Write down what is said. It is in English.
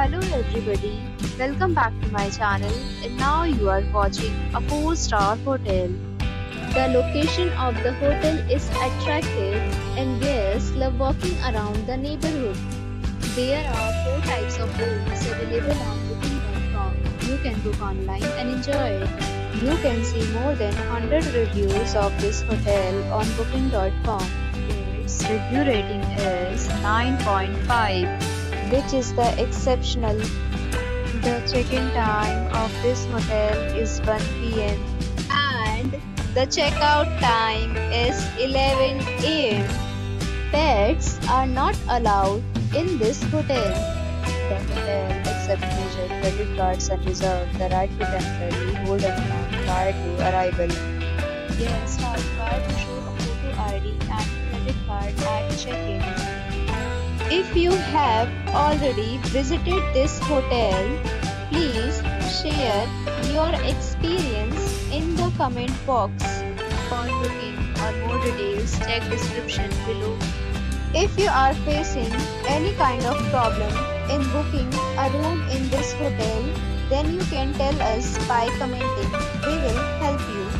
Hello everybody, welcome back to my channel, and now you are watching a 4-star hotel. The location of the hotel is attractive and guests love walking around the neighborhood. There are 4 types of rooms available on booking.com. You can book online and enjoy it. You can see more than 100 reviews of this hotel on booking.com. Its review rating is 9.5. which is the exceptional. The check-in time of this hotel is 1 PM and the check-out time is 11 AM. Pets are not allowed in this hotel. The hotel accepts major credit cards and reserves the right to temporarily hold an amount prior to arrival. Guests are required to show a photo ID and credit card at check-in. If you have already visited this hotel, please share your experience in the comment box. For booking or more details, check description below. If you are facing any kind of problem in booking a room in this hotel, then you can tell us by commenting. We will help you.